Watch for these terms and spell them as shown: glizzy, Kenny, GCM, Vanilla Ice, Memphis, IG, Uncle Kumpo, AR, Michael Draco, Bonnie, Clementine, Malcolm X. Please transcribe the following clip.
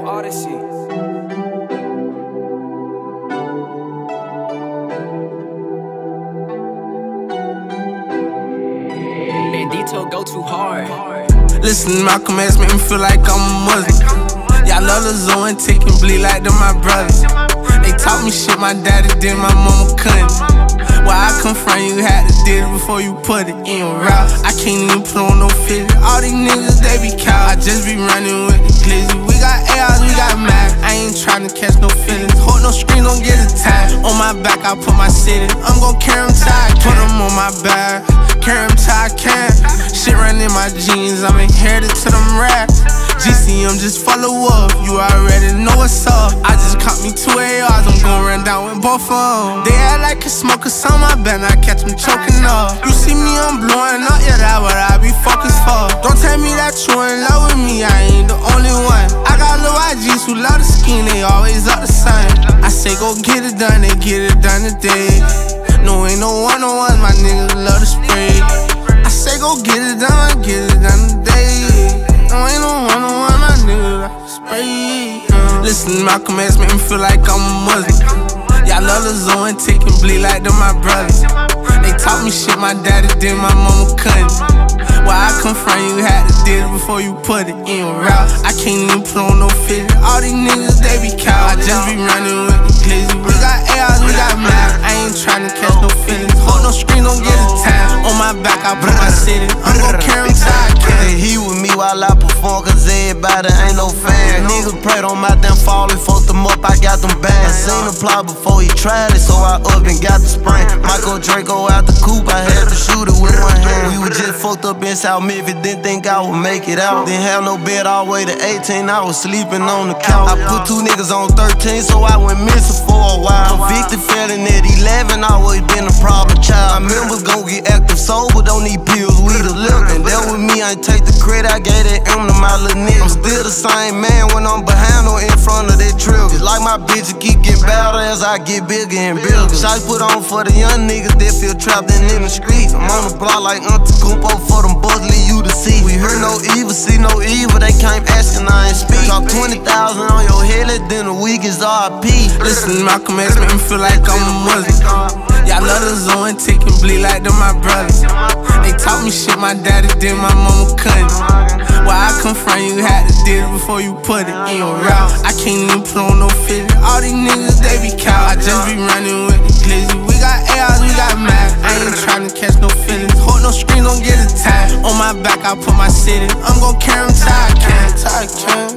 on all this shit. Go too hard. Listen, Malcolm X make me feel like I'm a Muslim. Y'all love the zoo and tick and bleed like they're my brothers. They taught me shit my daddy did, my mama couldn't. Where I come from, you had to did it before you put it in route. I can't even put on no fit. All these niggas, they be cow. I just be running with the glizzy. We got ARs, we got Mac. I ain't tryna catch no feelings. Hold no screen, don't get attacked. On my back, I put my shit in. I'm gon' carry them till I can. Put them on my back, carry them till I can. Shit running in my jeans, I'm inherited to them racks. GCM, just follow up, you already know what's up. I just caught me 2 ARs, I'm gon' run down with both of them. They act like a smoker, so I better not catch me choking up. You see me, I'm blowing up, yeah, that's what I be focused for. Don't tell me that you in love with me, I ain't the only one. I got little IGs who love the skin, they always up the same. I say go get it done, they get it done today. No, ain't no one-on-ones, my niggas love to spray. I say go get it done today. No, ain't no one-on-one, my nigga, I spray. Listen, Malcolm X make me feel like I'm a Muslim. Y'all love the zoo and tick and bleed like they're my brothers. They taught me shit my daddy did, my mama couldn't. Where I come from, you had to did it before you put it in route. I can't even put on no fit. All these niggas, they be cow. I just be running with the glizzy. We got ARs, we got Mac. I ain't tryna catch no feelings. Hold no screen, don't get attacked. On my back, I put my shit in. I'm gon' carry him till I can. He with me while I perform, cause everybody ain't no fan. Niggas prayed on my damn fall and fucked them up, I got them bands. Seen the plot before he tried it, so I up and got the spring. Michael Draco out the coupe, I had to shoot it with one hand. We was just fucked up in South Memphis, didn't think I would make it out. Didn't have no bed all the way to 18, I was sleeping on the couch. I put 2 niggas on 13, so I went missing for a while. Convicted felon at 11, always been a problem child. My members gon' get active sober, don't need pills, we the liquor. And that with me, I ain't take the credit, I gave that M to my little nigga. I'm still the same man when I'm behind or in front of that trigger. Just like my bitches keep getting better as I get bigger and bigger. Shots put on for the young niggas that feel trapped and in the streets. I'm on the block like Uncle Kumpo for them bugs, leave you to see. We heard no evil, see no evil, they came asking, I ain't speak. Drop 20,000 on your head, let them the weakest RIP. Listen, Malcolm X make me feel like I'm a Muslim. Y'all love the zoo and tick and bleed like they're my brothers. They taught me shit my daddy did, my mama couldn't. Where I come from, you had to did it before you put it in route. I can't even put on no fit. All these niggas, they be cow. I just be running with the glizzy. We got ARs, we got Mac. I ain't tryna catch no feelings. Hold no screen, don't get attacked. On my back, I put my shit in. I'm gon' carry them till I can.